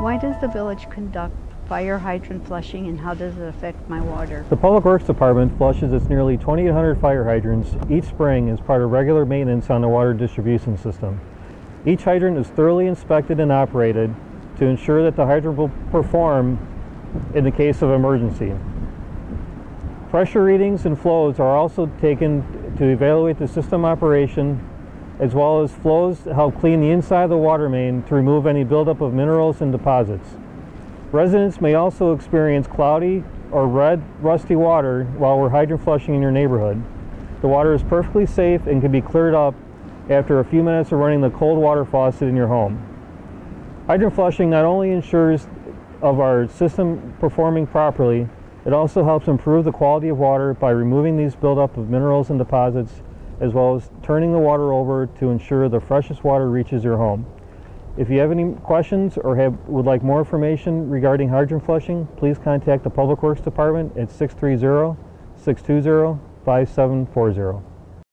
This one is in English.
Why does the village conduct fire hydrant flushing, and how does it affect my water? The Public Works Department flushes its nearly 2,800 fire hydrants each spring as part of regular maintenance on the water distribution system. Each hydrant is thoroughly inspected and operated to ensure that the hydrant will perform in the case of emergency. Pressure readings and flows are also taken to evaluate the system operation, as well as flows to help clean the inside of the water main to remove any buildup of minerals and deposits. Residents may also experience cloudy or red, rusty water while we're hydrant flushing in your neighborhood. The water is perfectly safe and can be cleared up after a few minutes of running the cold water faucet in your home. Hydrant flushing not only ensures of our system performing properly, it also helps improve the quality of water by removing these buildup of minerals and deposits, as well as turning the water over to ensure the freshest water reaches your home. If you have any questions or would like more information regarding hydrant flushing, please contact the Public Works Department at 630-620-5740.